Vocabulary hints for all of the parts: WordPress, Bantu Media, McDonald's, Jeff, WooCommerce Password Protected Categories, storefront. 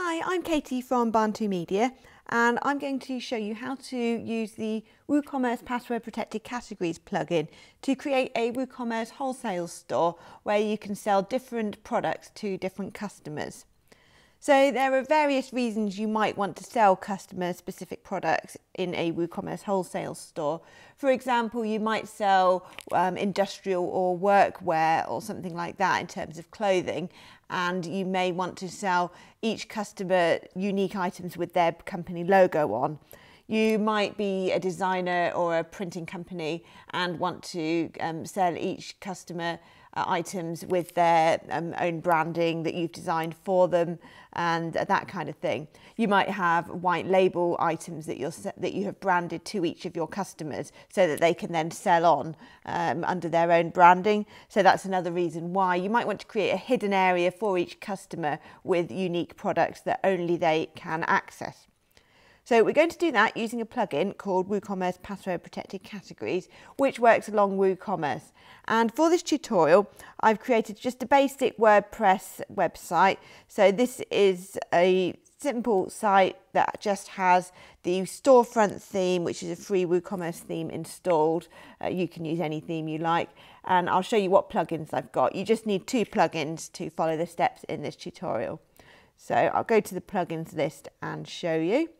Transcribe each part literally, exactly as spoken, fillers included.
Hi, I'm Katie from Bantu Media, and I'm going to show you how to use the WooCommerce Password Protected Categories plugin to create a WooCommerce wholesale store where you can sell different products to different customers. So there are various reasons you might want to sell customer specific products in a WooCommerce wholesale store. For example, you might sell um, industrial or workwear or something like that in terms of clothing, and you may want to sell each customer unique items with their company logo on. You might be a designer or a printing company and want to um, sell each customer uh, items with their um, own branding that you've designed for them and that kind of thing. You might have white label items that, you're, that you have branded to each of your customers so that they can then sell on um, under their own branding. So that's another reason why. You might want to create a hidden area for each customer with unique products that only they can access. So we're going to do that using a plugin called WooCommerce Password Protected Categories, which works along WooCommerce. And for this tutorial, I've created just a basic WordPress website. So this is a simple site that just has the storefront theme, which is a free WooCommerce theme, installed. Uh, you can use any theme you like. And I'll show you what plugins I've got. You just need two plugins to follow the steps in this tutorial. So I'll go to the plugins list and show you.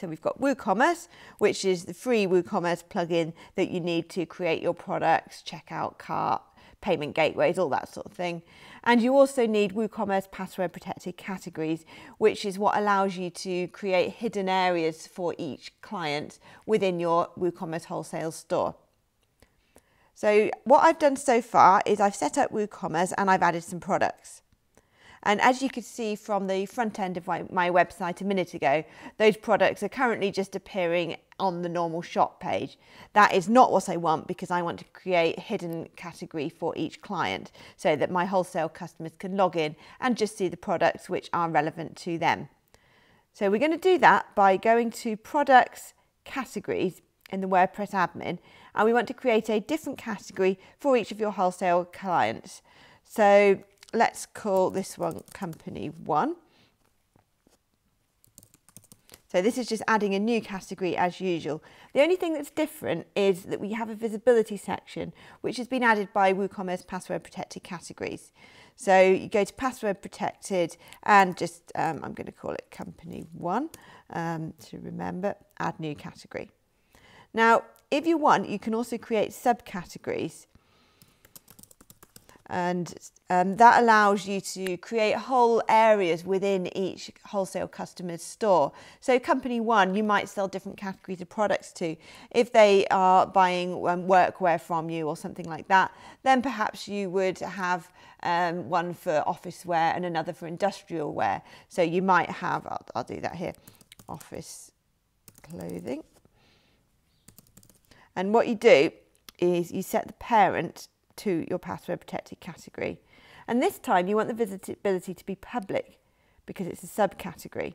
So we've got WooCommerce, which is the free WooCommerce plugin that you need to create your products, checkout, cart, payment gateways, all that sort of thing. And you also need WooCommerce Password Protected Categories, which is what allows you to create hidden areas for each client within your WooCommerce wholesale store. So what I've done so far is I've set up WooCommerce and I've added some products. And as you could see from the front end of my, my website a minute ago, those products are currently just appearing on the normal shop page. That is not what I want, because I want to create a hidden category for each client so that my wholesale customers can log in and just see the products which are relevant to them. So we're going to do that by going to Products, Categories in the WordPress admin, and we want to create a different category for each of your wholesale clients. So let's call this one Company One. So this is just adding a new category as usual. The only thing that's different is that we have a visibility section, which has been added by WooCommerce Password Protected Categories. So you go to Password Protected and just, um, I'm going to call it Company One um, to remember, add new category. Now, if you want, you can also create subcategories. And um, that allows you to create whole areas within each wholesale customer's store. So Company One, you might sell different categories of products to. If they are buying um, workwear from you or something like that, then perhaps you would have um, one for office wear and another for industrial wear. So you might have, I'll, I'll do that here, office clothing. And what you do is you set the parent to your password protected category, and this time you want the visibility to be public because it's a subcategory.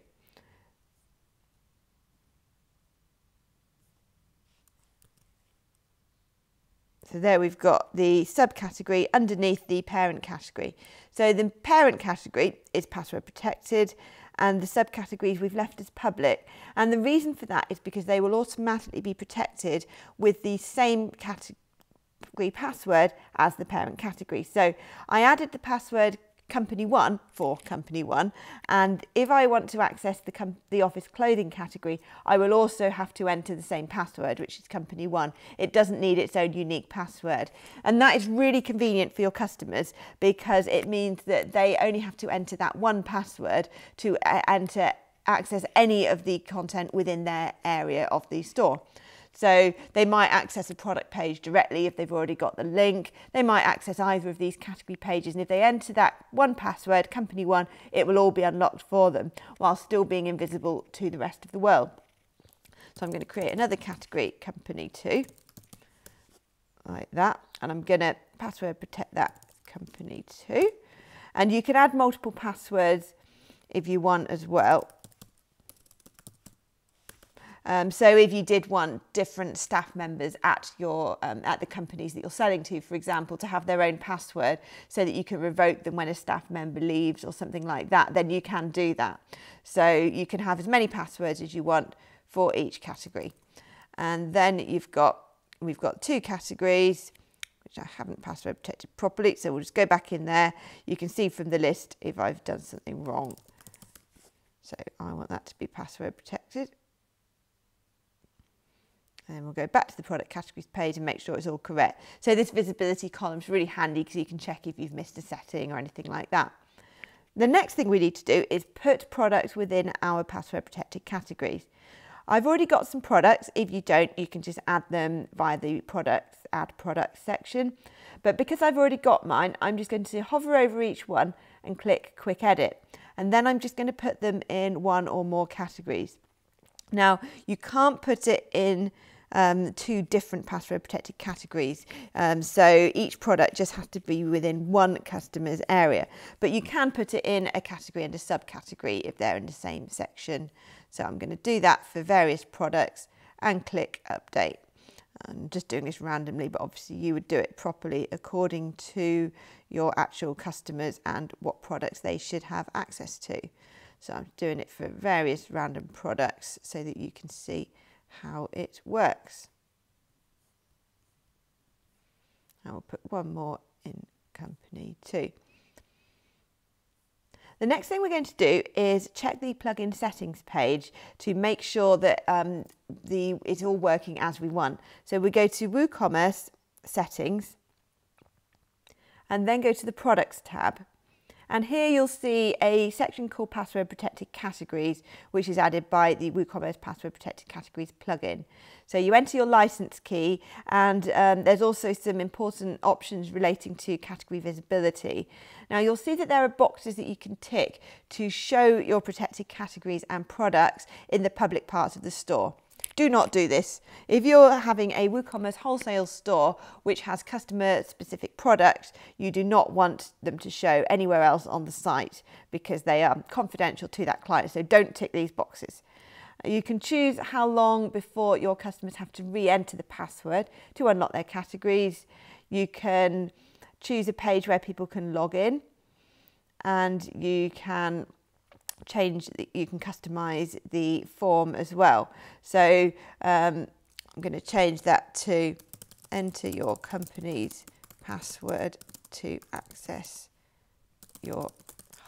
So there we've got the subcategory underneath the parent category. So the parent category is password protected, and the subcategories we've left as public. And the reason for that is because they will automatically be protected with the same category password as the parent category. So I added the password Company One for Company One, and if I want to access the, com the office clothing category, I will also have to enter the same password, which is Company One. It doesn't need its own unique password, and that is really convenient for your customers because it means that they only have to enter that one password to uh, enter access any of the content within their area of the store. So they might access a product page directly if they've already got the link. They might access either of these category pages, and if they enter that one password, Company One, it will all be unlocked for them while still being invisible to the rest of the world. So I'm going to create another category, Company Two, like that. And I'm going to password protect that Company Two. And you can add multiple passwords if you want as well. Um, so if you did want different staff members at your um, at the companies that you're selling to, for example, to have their own password so that you can revoke them when a staff member leaves or something like that, then you can do that. So you can have as many passwords as you want for each category. And then you've got, we've got two categories, which I haven't password protected properly, so we'll just go back in there. You can see from the list if I've done something wrong. So I want that to be password protected. And we'll go back to the product categories page and make sure it's all correct. So this visibility column is really handy because you can check if you've missed a setting or anything like that. The next thing we need to do is put products within our password protected categories. I've already got some products. If you don't, you can just add them via the products, add products section. But because I've already got mine, I'm just going to hover over each one and click quick edit. And then I'm just going to put them in one or more categories. Now, you can't put it in um, two different password protected categories. Um, so each product just has to be within one customer's area. But you can put it in a category and a subcategory if they're in the same section. So I'm going to do that for various products and click update. I'm just doing this randomly, but obviously you would do it properly according to your actual customers and what products they should have access to. So I'm doing it for various random products so that you can see how it works. I will put one more in company two. The next thing we're going to do is check the plugin settings page to make sure that um, the, it's all working as we want. So we go to WooCommerce settings and then go to the products tab. And here you'll see a section called Password Protected Categories, which is added by the WooCommerce Password Protected Categories plugin. So you enter your license key, and um, there's also some important options relating to category visibility. Now you'll see that there are boxes that you can tick to show your protected categories and products in the public parts of the store. Do not do this. If you're having a WooCommerce wholesale store which has customer specific products, you do not want them to show anywhere else on the site because they are confidential to that client. So don't tick these boxes. You can choose how long before your customers have to re-enter the password to unlock their categories. You can choose a page where people can log in, and you can change, you can customize the form as well. So um, I'm going to change that to enter your company's password to access your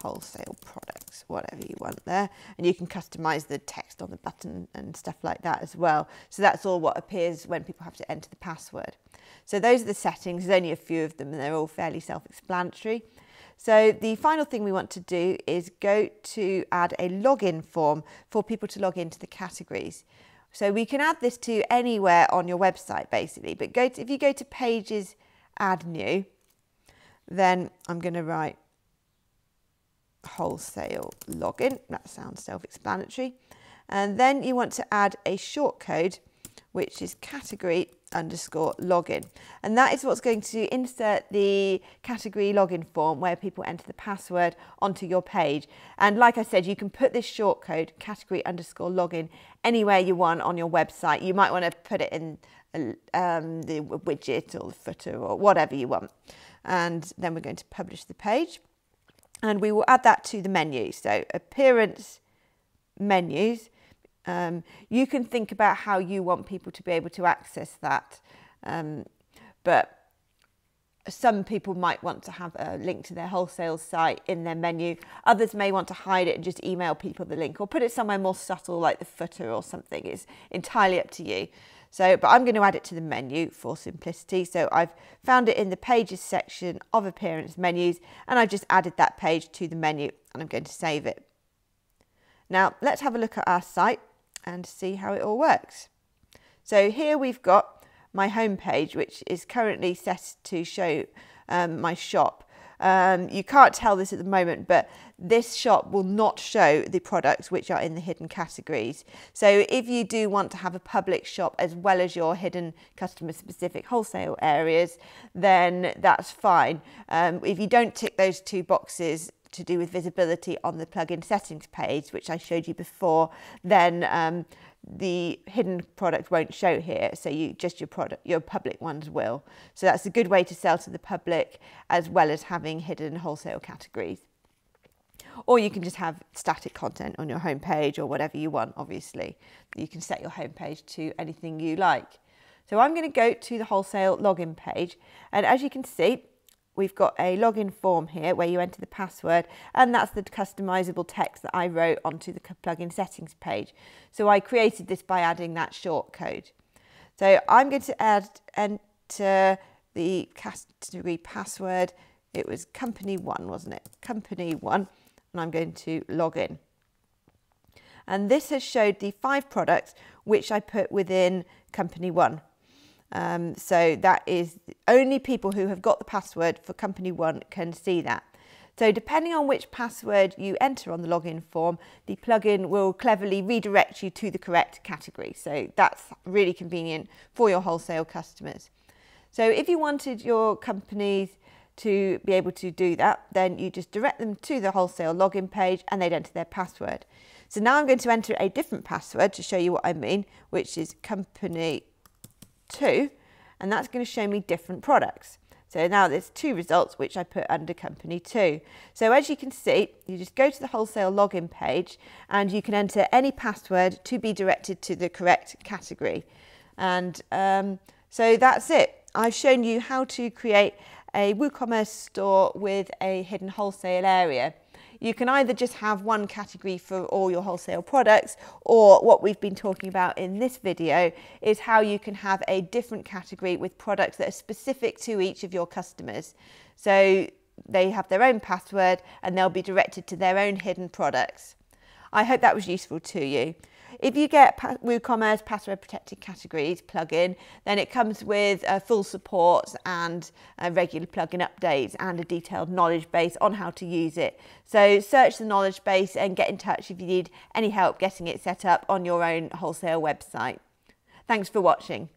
wholesale products, whatever you want there. And you can customize the text on the button and stuff like that as well. So that's all what appears when people have to enter the password. So those are the settings. There's only a few of them and they're all fairly self-explanatory. So the final thing we want to do is go to add a login form for people to log into the categories. So we can add this to anywhere on your website basically, but go to, if you go to Pages, Add New, then I'm going to write wholesale login. That sounds self-explanatory. And then you want to add a shortcode, which is category underscore login, and that is what's going to insert the category login form where people enter the password onto your page. And like I said, you can put this shortcode category underscore login anywhere you want on your website. You might want to put it in um, the widget or the footer or whatever you want. And then we're going to publish the page, and we will add that to the menu. So appearance, menus. Um, you can think about how you want people to be able to access that, um, but some people might want to have a link to their wholesale site in their menu. Others may want to hide it and just email people the link, or put it somewhere more subtle like the footer or something. It's entirely up to you. So, but I'm going to add it to the menu for simplicity. So I've found it in the Pages section of Appearance Menus, and I've just added that page to the menu, and I'm going to save it. Now let's have a look at our site and see how it all works. So here we've got my home page, which is currently set to show um, my shop. Um, you can't tell this at the moment, but this shop will not show the products which are in the hidden categories. So if you do want to have a public shop as well as your hidden customer specific wholesale areas, then that's fine. Um, if you don't tick those two boxes, to do with visibility on the plugin settings page, which I showed you before, then um, the hidden product won't show here. So you just your product, your public ones will. So that's a good way to sell to the public, as well as having hidden wholesale categories. Or you can just have static content on your homepage or whatever you want, obviously. You can set your homepage to anything you like. So I'm going to go to the wholesale login page. And as you can see, we've got a login form here where you enter the password, and that's the customizable text that I wrote onto the plugin settings page. So I created this by adding that shortcode. So I'm going to add enter the category password. It was company one, wasn't it? Company one. And I'm going to log in. And this has showed the five products which I put within company one. Um, so that is only people who have got the password for company one can see that. So depending on which password you enter on the login form, the plugin will cleverly redirect you to the correct category. So that's really convenient for your wholesale customers. So if you wanted your companies to be able to do that, then you just direct them to the wholesale login page and they'd enter their password. So now I'm going to enter a different password to show you what I mean, which is company two, and that's going to show me different products. So now there's two results which I put under company two. So as you can see, you just go to the wholesale login page and you can enter any password to be directed to the correct category. And um, so that's it. I've shown you how to create a WooCommerce store with a hidden wholesale area. You can either just have one category for all your wholesale products, or what we've been talking about in this video is how you can have a different category with products that are specific to each of your customers. So they have their own password and they'll be directed to their own hidden products. I hope that was useful to you. If you get WooCommerce Password Protected Categories plugin, then it comes with uh, full support and uh, regular plugin updates and a detailed knowledge base on how to use it. So search the knowledge base and get in touch if you need any help getting it set up on your own wholesale website. Thanks for watching.